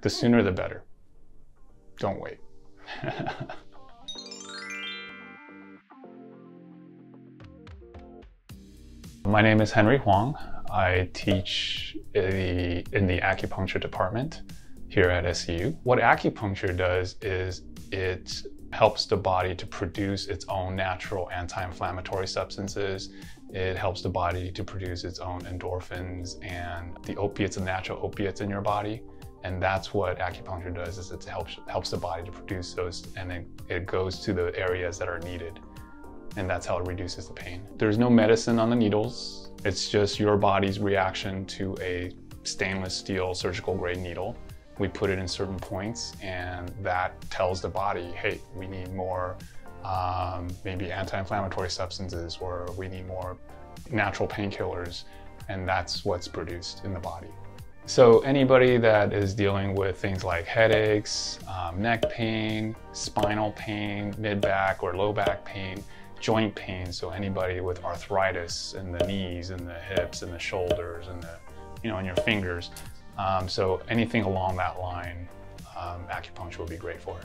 The sooner the better. Don't wait. My name is Henry Huang. I teach in the acupuncture department here at SU. What acupuncture does is it helps the body to produce its own natural anti-inflammatory substances. It helps the body to produce its own endorphins and the opiates, the natural opiates in your body. And that's what acupuncture does, is it helps the body to produce those, and it goes to the areas that are needed. And that's how it reduces the pain. There's no medicine on the needles. It's just your body's reaction to a stainless steel surgical grade needle. We put it in certain points, and that tells the body, hey, we need more maybe anti-inflammatory substances, or we need more natural painkillers, and that's what's produced in the body. So anybody that is dealing with things like headaches, neck pain, spinal pain, mid-back or low back pain, joint pain, so anybody with arthritis in the knees and the hips and the shoulders and the, in your fingers, so anything along that line, acupuncture would be great for.